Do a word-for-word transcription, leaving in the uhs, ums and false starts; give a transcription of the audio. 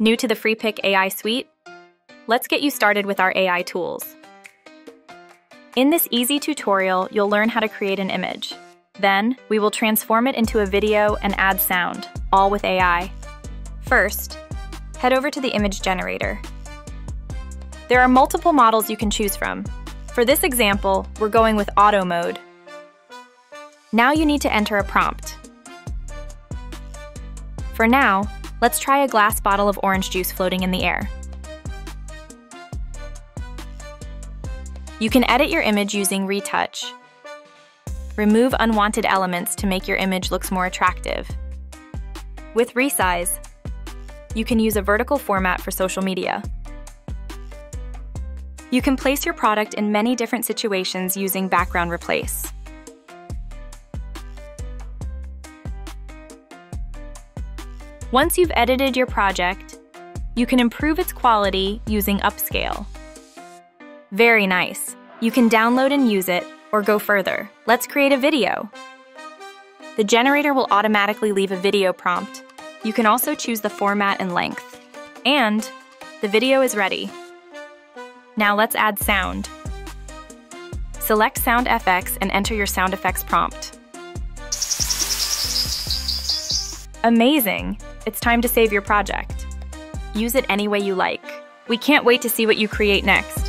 New to the Freepik A I Suite? Let's get you started with our A I tools. In this easy tutorial, you'll learn how to create an image. Then, we will transform it into a video and add sound, all with A I. First, head over to the image generator. There are multiple models you can choose from. For this example, we're going with auto mode. Now you need to enter a prompt. For now, let's try a glass bottle of orange juice floating in the air. You can edit your image using retouch. Remove unwanted elements to make your image look more attractive. With resize, you can use a vertical format for social media. You can place your product in many different situations using background replace. Once you've edited your project, you can improve its quality using upscale. Very nice. You can download and use it, or go further. Let's create a video. The generator will automatically leave a video prompt. You can also choose the format and length. And the video is ready. Now let's add sound. Select Sound F X and enter your sound effects prompt. Amazing! It's time to save your project. Use it any way you like. We can't wait to see what you create next.